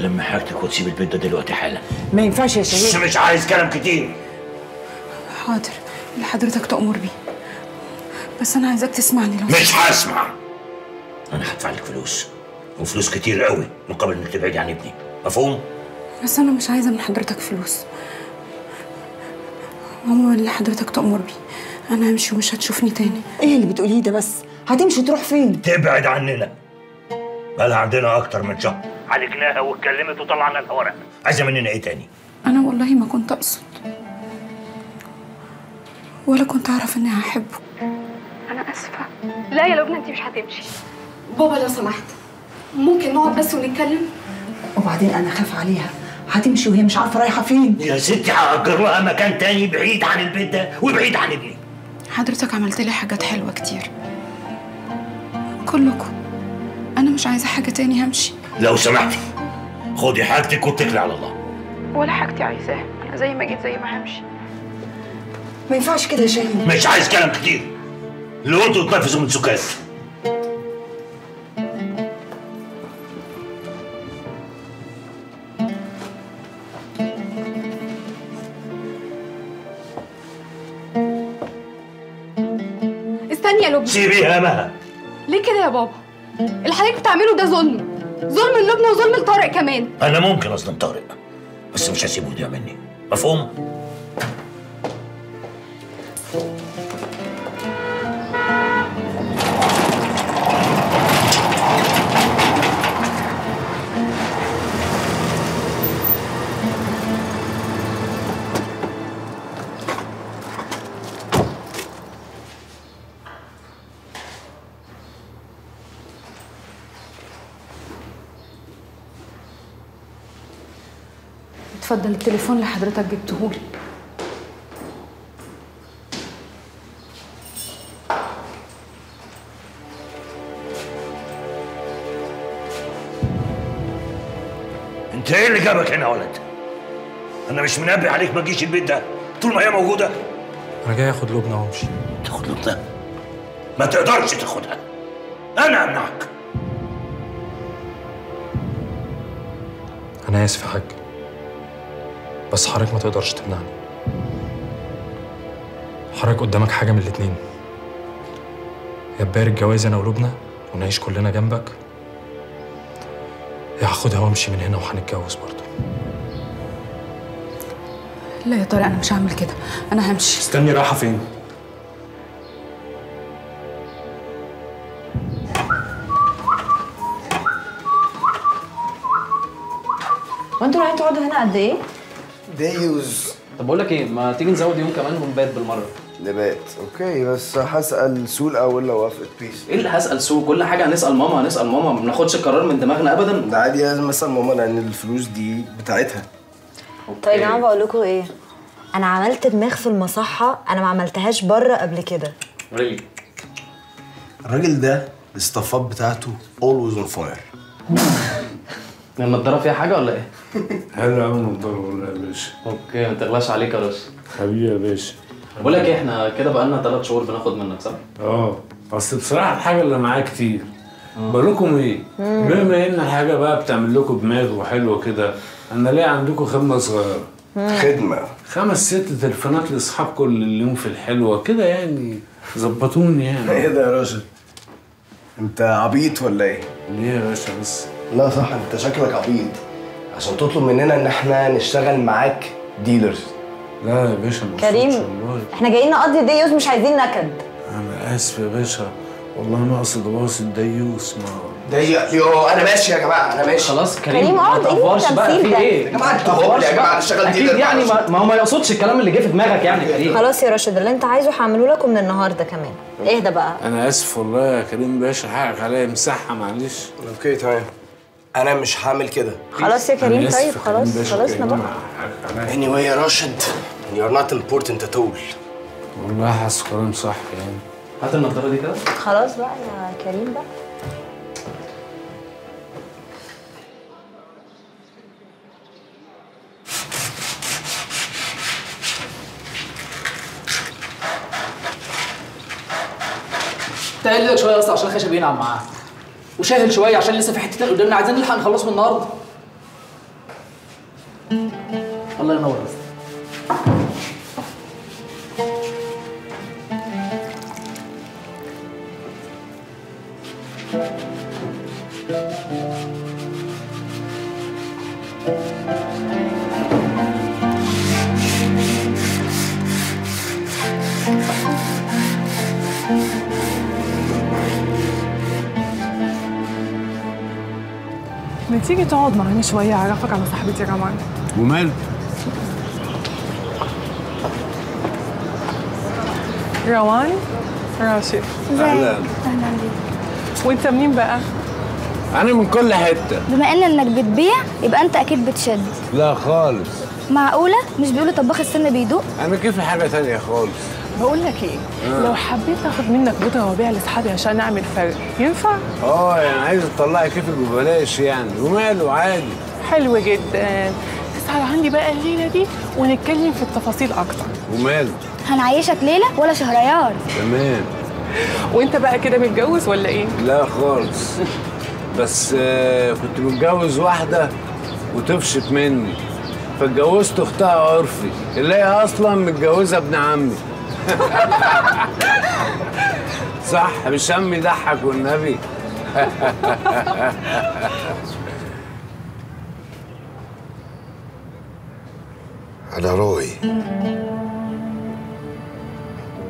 لما حاجتك وتسيب البيت ده دلوقتي حالا. ما ينفعش يا شهيد. مش عايز كلام كتير. حاضر اللي حضرتك تأمر بيه، بس أنا عايزاك تسمعني. لو مش هسمع. أنا هدفع لك فلوس، وفلوس كتير قوي، مقابل إنك تبعدي عن ابني، مفهوم؟ بس أنا مش عايزة من حضرتك فلوس. هو اللي حضرتك تأمر بيه، أنا همشي ومش هتشوفني تاني. إيه اللي بتقوليه ده بس؟ هتمشي تروح فين؟ تبعد عننا. بقالها عندنا أكتر من شهر. عالجناها واتكلمت وطلعنا الورق. عايزة مننا إيه تاني؟ أنا والله ما كنت أقصد، ولا كنت أعرف إني هحبه. أنا آسفة. لا يا لبنى، أنت مش هتمشي. بابا لو سمحت، ممكن نقعد بس ونتكلم؟ وبعدين أنا خاف عليها، هتمشي وهي مش عارفة رايحة فين. يا ستي هأجر لها مكان تاني بعيد عن البيت ده وبعيد عن ابني. حضرتك عملت لي حاجات حلوة كتير كلكم، أنا مش عايزة حاجة تاني، همشي. لو سمحتي خدي حاجتك واتكلي على الله. ولا حاجتي عايزاها، أنا زي ما جيت زي ما همشي. ما ينفعش كده يا شاهين. مش عايز كلام كتير، اللي انتوا تنفذوا من سكات. استني يا لبنى. سيبيها مها. ليه كده يا بابا؟ اللي حضرتك بتعمله ده ظلم، ظلم للبنى وظلم لطارق كمان. انا ممكن اظلم طارق، بس مش هسيبه يضيع مني، مفهوم؟ اتفضل التليفون اللي حضرتك جبتهولي. انت ايه اللي جابك هنا يا ولد؟ انا مش منبه عليك ما تجيش البيت ده طول ما هي موجوده. انا جاي اخد لبنى وامشي. تاخد لبنى؟ ما تقدرش تاخدها، انا امنعك. انا اسف يا حاج، بس حضرتك ما تقدرش تمنعني. حضرتك قدامك حاجه من الاتنين، يا تبارك الجواز انا ولبنى ونعيش كلنا جنبك، يا هاخدها وامشي من هنا وهنتجوز برضه. لا يا طارق، انا مش هعمل كده، انا همشي. استني، رايحه فين؟ وانتوا رايحين تقعدوا هنا قد ايه؟ دايوز. طب بقول لك ايه، ما تيجي نزود يوم كمان ونبات بالمره؟ نبات اوكي، بس هسال سوق الاول لو وافقت. بيس. ايه اللي هسال سوق؟ كل حاجه هنسال ماما، هنسال ماما، ما بناخدش القرار من دماغنا ابدا. ده عادي، لازم اسال ماما لان الفلوس دي بتاعتها. طيب يا جماعه بقول لكم ايه، انا عملت دماغ في المصحه انا ما عملتهاش بره قبل كده. راجل الراجل ده الاستفاض بتاعته اولويز اون فاير. لما النضاره فيها حاجه ولا ايه؟ حلو قوي النضاره والله يا باشا. اوكي، ما تغلاش عليك يا راسي حبيبي يا باشا. بقول لك ايه، احنا كده بقى لنا 3 شهور بناخد منك صح؟ اه، بس بصراحه الحاجه اللي معايا كتير. بقول لكم ايه؟ بما ان الحاجه بقى بتعمل لكم دماغ وحلوه كده، انا ليه عندكم خدمه صغيره. خدمه 5 6 تليفونات لاصحابكم اللي اليوم في الحلوه كده يعني، ظبطوني يعني. ايه ده يا راشد؟ انت عبيط ولا ايه؟ ليه يا باشا بس؟ لا صح، انت شكلك عبيط عشان تطلب مننا ان احنا نشتغل معاك ديلرز. لا يا باشا كريم، احنا جايين نقضي ديوز مش عايزين نكد. انا اسف يا باشا والله ما اقصد واصل ديوز. ما ديوز يو، انا ماشي يا جماعه، انا ماشي خلاص. كريم اقعد. ايه بقى في ايه يا جماعه؟ انتوا يا جماعه نشتغل ديلر يعني. ما هو ما يقصدش الكلام اللي جه في دماغك يعني كريم. خلاص يا راشد، اللي انت عايزه هعمله لك ومن النهارده كمان. اهدى بقى. انا اسف والله يا كريم باشا، حقك عليا، مسحه معلش. اوكي تمام، انا مش هعمل كده خلاص يا كريم. طيب خلاص خلصنا بقى. اني واي يا راشد، يو ار نوت امبورتنت ات اول. والله حاسس كلام صح يعني. هات النضاره دي كده. خلاص بقى يا كريم بقى. تقل لك شويه بس عشان خشب ينعم معاها، وشاهد شويه عشان لسه في حتتين قدامنا عايزين نلحق نخلصهم النهارده. الله ينور راسك. ما تيجي تقعد معانا شويه اعرفك على صاحبتي رمان. ومال؟ روان راشد. اهلا اهلا بيك. وانت منين بقى؟ انا من كل حته. بما انك بتبيع يبقى انت اكيد بتشد. لا خالص. معقوله؟ مش بيقولوا طباخ السن بيدوق؟ انا كيف حاجه ثانيه خالص. بقول لك ايه؟ لو حبيت اخد منك بضعه وابيع لاصحابي عشان نعمل فرق، ينفع؟ يعني عايزه تطلعي كيفك ببلاش يعني، وماله عادي. حلو جدا. تسهر عندي بقى الليله دي ونتكلم في التفاصيل اكتر. وماله؟ هنعيشك ليله ولا شهريار. تمام. وانت بقى كده متجوز ولا ايه؟ لا خالص. بس كنت متجوز واحده وطفشت مني، فاتجوزت اختها عرفي اللي هي اصلا متجوزه ابن عمي. صح مش عمي؟ يضحك والنبي. انا روي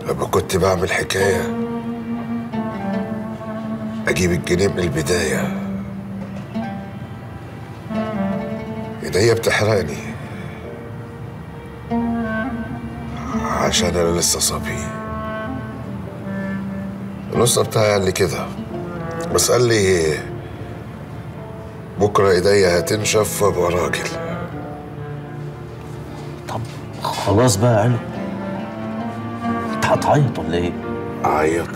لما كنت بعمل حكايه اجيب الجنيه من البدايه. ايديا بتحرقني عشان انا لسه صبي. الاسره بتاعي قال لي كده، بس قال لي بكره ايديا هتنشف وابقى راجل. طب خلاص بقى علو، انت هتعيط ولا ايه؟ اعيط؟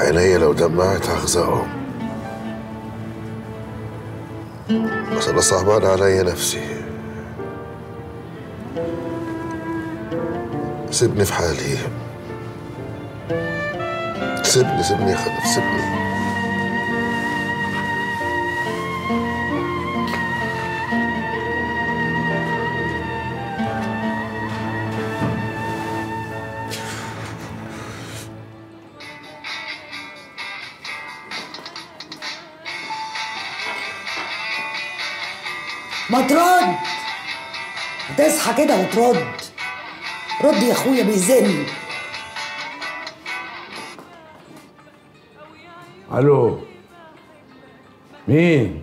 عينيا لو دمعت هخزقهم، بس أنا صعبان عليا نفسي. سيبني في حالي، سيبني يا خالد، سيبني. ما ترد، هتصحى كده وترد. رد يا اخويا بيزن. الو مين؟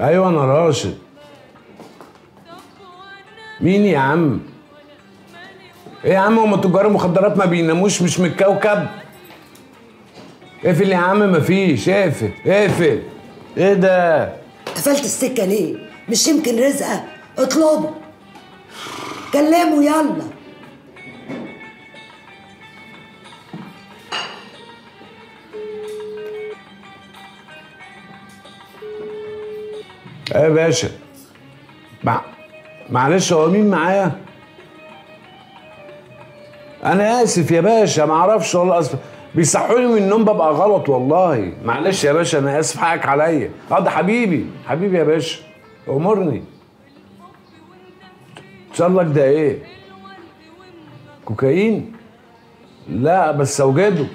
ايوه انا راشد. مين يا عم؟ ايه يا عم، هما تجار المخدرات ما بيناموش؟ مش من الكوكب؟ اقفل يا عم، مفيش. اقفل اقفل. ايه ده؟ قفلت السكة ليه؟ مش يمكن رزقه؟ اطلبه، كلمه، يلا. ايه يا باشا؟ معلش هو مين معايا؟ أنا آسف يا باشا، معرفش والله، أصل بيصحوني من النوم ببقى غلط والله. معلش يا باشا انا اسف، حقك عليا. ده حبيبي حبيبي يا باشا، امرني. تصلك ده ايه؟ كوكايين؟ لا بس اوجده.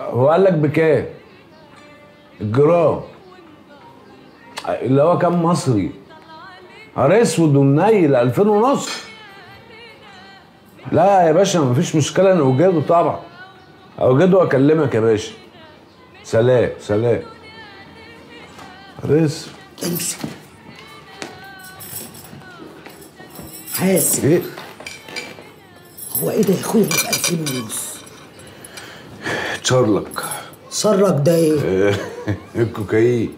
هو قال لك بكام؟ الجرام اللي هو كام مصري؟ نهار اسود ومنيل 2500. لا يا باشا مفيش مشكله، انا اوجده طبعا، اوجده واكلمك يا باشا. سلام سلام. رزق امسك حاسب. ايه هو ايه ده يا اخويا؟ 2500 ونص. تشارلك تشارلك ده ايه؟ الكوكايين.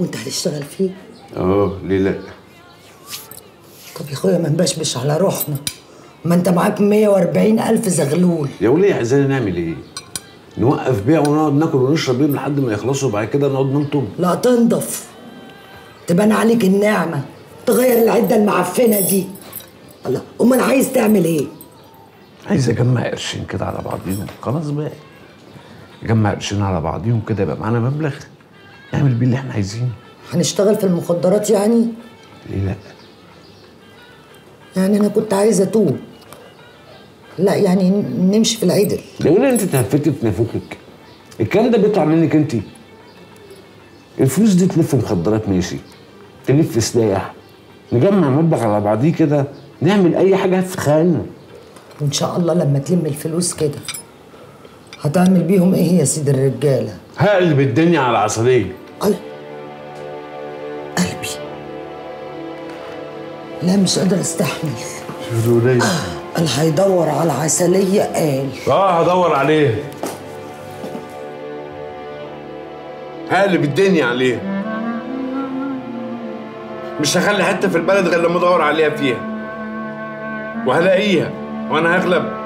وانت هتشتغل فيه؟ ليه لا؟ طب يا اخويا ما نبشبش على روحنا، ما انت معاك 140,000 زغلول. يا وليه يا حزاني، نعمل ايه؟ نوقف بيع ونقعد ناكل ونشرب بيهم لحد ما يخلصوا وبعد كده نقعد ننطب؟ لا تنضف، تبان عليك النعمه، تغير العده المعفنه دي. الله، امال عايز تعمل ايه؟ عايز اجمع قرشين كده على بعضيهم. خلاص بقى، اجمع قرشين على بعضيهم كده يبقى معانا مبلغ نعمل بيه اللي احنا عايزينه. هنشتغل في المخدرات يعني؟ ليه لا؟ يعني انا كنت عايزه اتوب. لا يعني نمشي في العدل. لو انت اتنفكت تنفكك. الكلام ده بيطلع منك انت. الفلوس دي تلف مخدرات ماشي، تلف سلاح، نجمع مبلغ على بعضيه كده، نعمل اي حاجه في خيالنا. وان شاء الله لما تلم الفلوس كده هتعمل بيهم ايه يا سيد الرجاله؟ هقلب الدنيا على العصريه. اي قلبي لا مش قادر استحمل. شوف الوليه اللي هيدور على العسليه قال هدور عليه، هقلب الدنيا عليه، مش هخلي حته في البلد غير لما ادور عليها فيها، وهلاقيها وانا هغلب.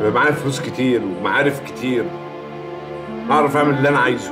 يبقى معايا فلوس كتير ومعارف كتير، اعرف اعمل اللي انا عايزه.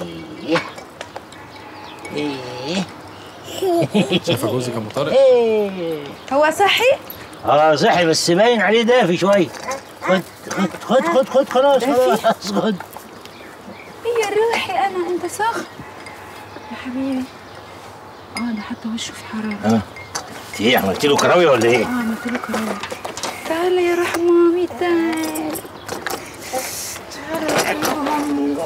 امي شايفه جوزك يا ام طارق؟ هو صحي؟ اه صحي بس باين عليه دافي شويه. خد خد خد خد خد خلاص خلاص خد. يا روحي انا انت سخن يا حبيبي. اه ده حتى وشه في حراره. اه انت ايه عملت له كراوي ولا ايه؟ اه عملت له كراوي. تعال يا روح مامي تعال. تعال يا مامي.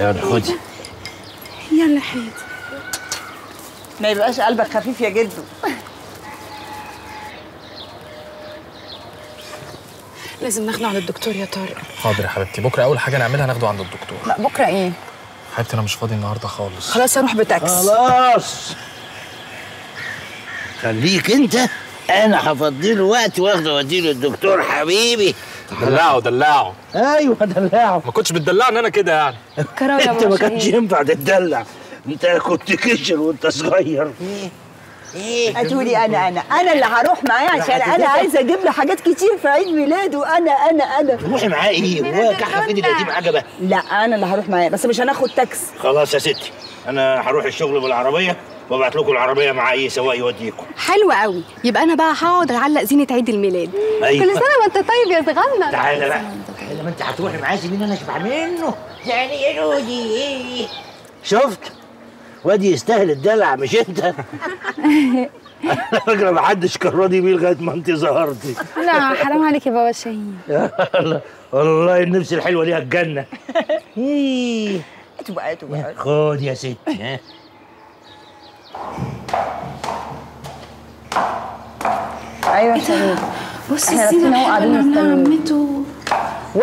يلا خدي. يلا حياتي. ما يبقاش قلبك خفيف يا جدو. لازم ناخده عند الدكتور يا طارق. حاضر يا حبيبتي، بكره اول حاجه نعملها ناخده عند الدكتور. لا بكره ايه؟ حبيبتي انا مش فاضي النهارده خالص. خلاص هروح بتاكسي. خلاص خليك انت، انا هفضي له وقت واخده واديله الدكتور حبيبي. دلعه دلعه. ايوه دلعه. ما كنتش بتدلعني انا كده يعني. انت ما كانش ينفع تتدلع، انت كنت كشر وانت صغير. ايه هاتولي انا اللي هروح معاه عشان انا عايزه اجيب له حاجات كتير في عيد ميلاده. انا تروحي معاه ايه؟ هو كحه فين القديم عجبه؟ لا انا اللي هروح معاه بس مش هناخد تاكسي. خلاص يا ستي انا هروح الشغل بالعربيه وابعت لكم العربيه مع اي سواق يوديكم. حلو قوي، يبقى انا بقى هقعد اعلق زينه عيد الميلاد. ايوه كل سنه وانت طيب يا صغنن. تعالى بقى تعالى، ما انت هتروحي معاه زميل انا اشبع منه يعني ايه رودي ايه؟ شفت؟ وادي يستاهل الدلع مش انت. انا فاكره ما حدش كان راضي بيه لغايه ما انت ظهرتي. لا حرام عليك يا بابا شاهين. والله النفس الحلوه ليها الجنه. ايه اتوا بقى اتوا بقى. خد يا ستي ها. ايوه يا شاهين بصي الزينه الحلوه اللي عمته.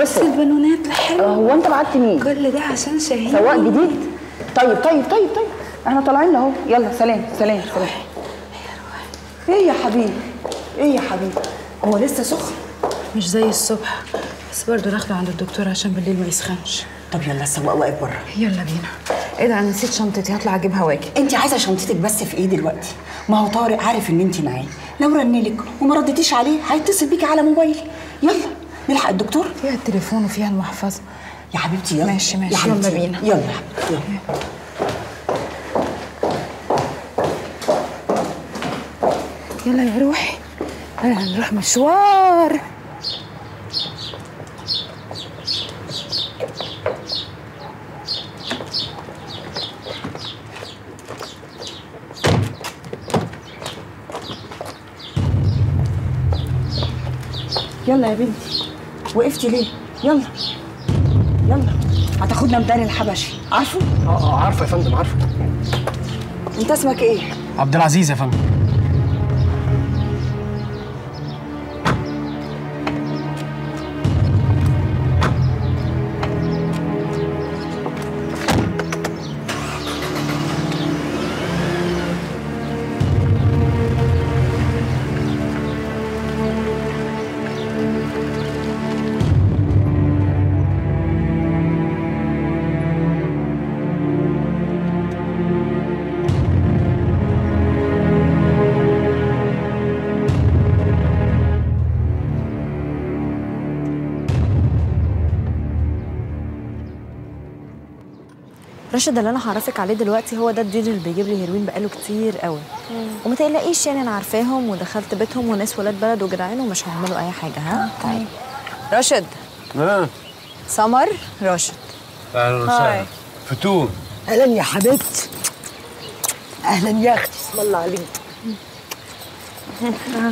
بصي البالونات الحلوه. هو انت بعت مين؟ كل ده عشان شاهين سواق جديد. طيب طيب طيب طيب احنا طالعين اهو، يلا سلام سلام سلام. ايه يا حبيبي؟ ايه يا حبيبي؟ هو لسه سخن مش زي الصبح، بس برضه ناخده عند الدكتور عشان بالليل ما يسخنش. طب يلا السواق واقف بره. يلا بينا. ايه ده انا نسيت شنطتي، هطلع اجيبها واجي. انت عايزه شنطتك بس في ايه دلوقتي؟ ما هو طارق عارف ان انت معاه، لو رنلك وما ردتيش عليه هيتصل بيكي على موبايلي. يلا نلحق الدكتور. فيها التليفون وفيها المحفظه. يا حبيبتي يلا. ماشي ماشي يلا بينا. يلا يلا. يلا يا روحي هنروح مشوار. يلا يا بنتي وقفتي ليه؟ يلا يلا هتاخدنا مداري الحبشي. عارفه؟ اه عارفه يا فندم عارفه. انت اسمك ايه؟ عبد العزيز يا فندم. راشد اللي انا هعرفك عليه دلوقتي هو ده الديلر اللي بيجيب لي هيروين بقاله كتير قوي. وما تقلقيش يعني انا عارفاهم ودخلت بيتهم وناس ولاد بلد وجدعان ومش هيعملوا اي حاجه. ها طيب راشد. ها سمر. راشد اهلا وسهلا. فتون اهلا يا حبيبتي. اهلا يا اختي. بسم الله عليك.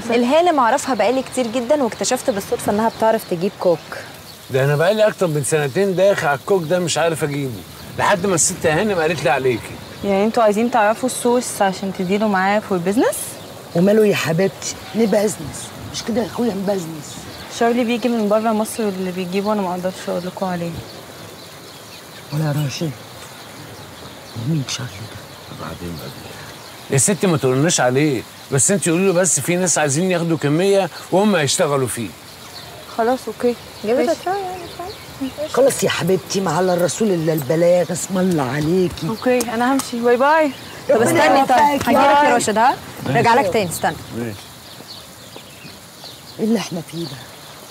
الهانم معرفها بقالي كتير جدا واكتشفت بالصدفه انها بتعرف تجيب كوك. ده انا بقالي اكتر من سنتين داخل على الكوك ده مش عارف اجيبه لحد ما الست هانم قالت لي عليكي. يعني انتوا عايزين تعرفوا السورس عشان تديروا معاه في البيزنس؟ وماله يا حبيبتي؟ ليه بزنس؟ مش كده يا اخويا بزنس. شارلي بيجي من بره مصر واللي بيجيبه انا ما اقدرش اقول لكم عليه. ولا راشد مين شارلي ده؟ بعدين يا ست ما تقولناش عليه، بس انت قولي له بس في ناس عايزين ياخدوا كميه وهم هيشتغلوا فيه. خلاص اوكي. جابت خلاص يا حبيبتي ما على الرسول الا البلاغ. اسم الله عليكي. اوكي انا همشي باي باي. طب استني طيب هجيلك يا راشد. ها راجع لك تاني استنى. ماشي. ايه اللي احنا فيه ده؟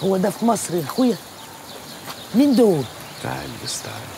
هو ده في مصر يا اخويا؟ مين دول؟ تعال بس تعال.